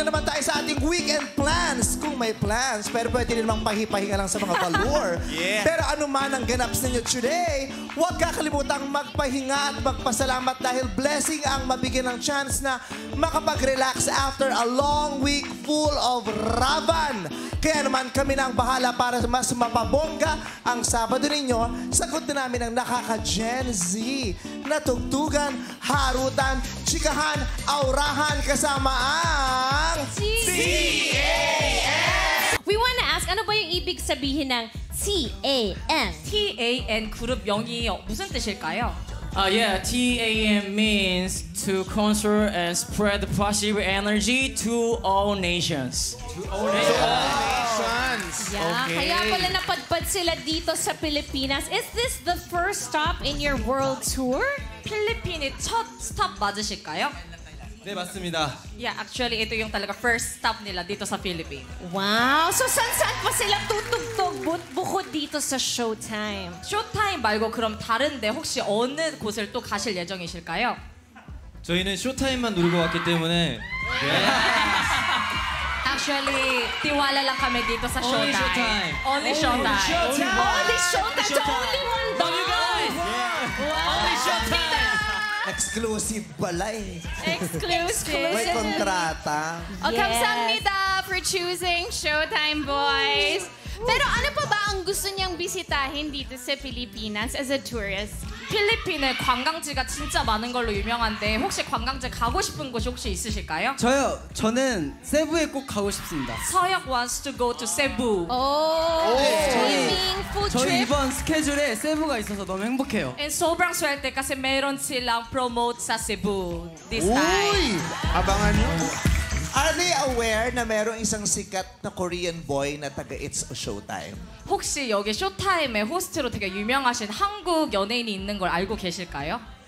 na naman tayo sa ating weekend plans. Kung may plans, pero pwede rin namang pahipahinga lang sa mga valor. Yeah. Pero ano man ang ganaps ninyo today, huwag kakalimutang magpahinga at magpasalamat dahil blessing ang mabigyan ng chance na makapag-relax after a long week full of raban. Kaya naman kami na ang bahala para mas mapabongga ang Sabado ninyo. Sagot na namin ang nakaka-Gen Z na tugtugan, harutan, chikahan, aurahan kasama ang TAN! We wanna ask, ano ba yung ibig sabihin ng TAN? TAN 그룹 명이 무슨 뜻일까요? Yeah, TAN means to control and spread the positive energy to all nations. To all nations. Yeah, okay. Kaya pala napadpad sila dito sa Pilipinas. Is this the first stop in your world tour? 필리핀이 첫 스탑 맞으실까요? 네, 맞습니다. Yeah, actually, ito yung talaga first stop nila dito sa Philippines. Wow! So, saan-saan pa sila tutugtog bukod dito sa Showtime? Showtime 말고 그럼 다른데 혹시 어느 곳을 또 가실 예정이실까요? 저희는 Showtime만 누리고 왔기 때문에 Actually, tiwala lang kami dito sa Showtime. Only Showtime! Only Showtime! Only Showtime! The only one! Love you guys! Only Showtime! Exclusive pala eh. Exclusive. May kontrata. Yes. Oh, kamsahamnida for choosing Showtime Boys. Pero ano pa ba ang gusto niyang bisitahin dito sa Pilipinas as a tourist? 필리핀에 관광지가 진짜 많은 걸로 유명한데 혹시 관광지 가고 싶은 곳이 혹시 있으실까요? 저는 세부에 꼭 가고 싶습니다. 서혁 wants to go to Cebu. 저희 이번 스케줄에 세부가 있어서 너무 행복해요. And sobrang swerte kasi meron silang promote sa Cebu this time. Abangan nyo. Are they aware na merong isang sikat na Korean boy na taga It's Showtime? 혹시 여기 쇼타임의 호스트로 되게 유명하신 한국 연예인이 있는 걸 알고 계실까요?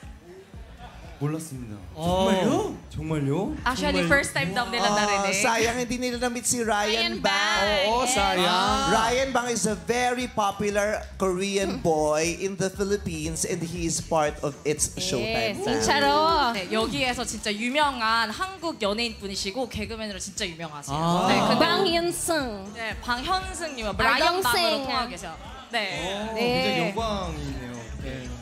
몰랐습니다. 정말요? 정말요? Actually, first time daw nila narinig. Sayang hindi nila na-meet si Ryan Bang. Oo, sayang. Ryan Bang is a very popular Korean boy in the Philippines and he is part of It's Showtime. 진짜로. 여기에서 진짜 유명한 한국 연예인 분이시고 개그맨으로 진짜 유명하세요. 네, 방현승. 네, 방현승님, 라이언 방으로 통화 계세요. 네. 네. 굉장히 영광이네요.